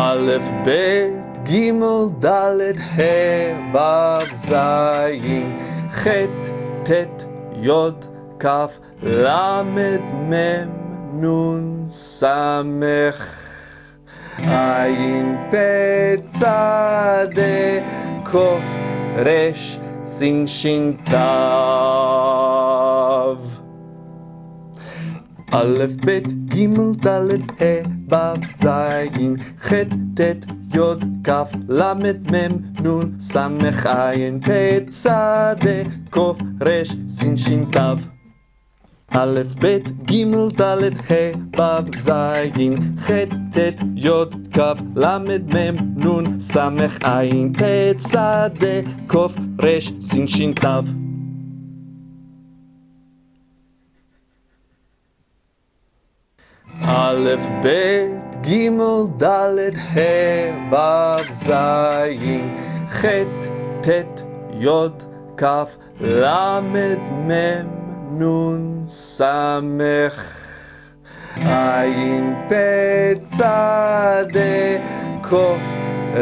Aleph, Bet, Gimel, Dalet, He, Vav, Zayin, Chet, Tet, Yod, Kaf, Lamed, Mem, Nun, Samech, Ayin, Pe, Tzade, Kof, Resh, Shin, Tav. Aleph, Bet, Gimel, Dalet, He, Vav, Zayin, Chet, Tet, Yod, Kaf, Lamed, Mem, Nun, Samech, Ayin, Pe, Tzade, Kof, Resh, Shin, Tav. Aleph, Bet, Gimel, Dalet, He, Vav, Zayin, Chet, Tet, Yod, Kaf, Lamed, Mem, Nun, Samech, Ayin, Pe, Tzade, Kof, Resh, Shin, Tav. Aleph, Bet, Gimel, Dalet, He, Vav, Zayin, Chet, Tet, Yod, Kaf, Lamed, Mem, Nun, Samech, Ayin, Pe, Tzade, Kof,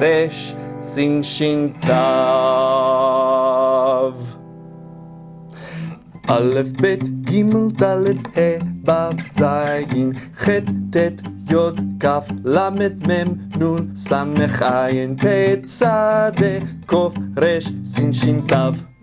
Resh, Shin, Tav. Aleph, Bet, Gimel, Dalet, He, Vav, Zayin, Chet, Tet, Yod, Kaf, Lamed, Mem, Nun, Samech, Ayin, Pe, Tzade, Kof, Resh, Shin, Tav.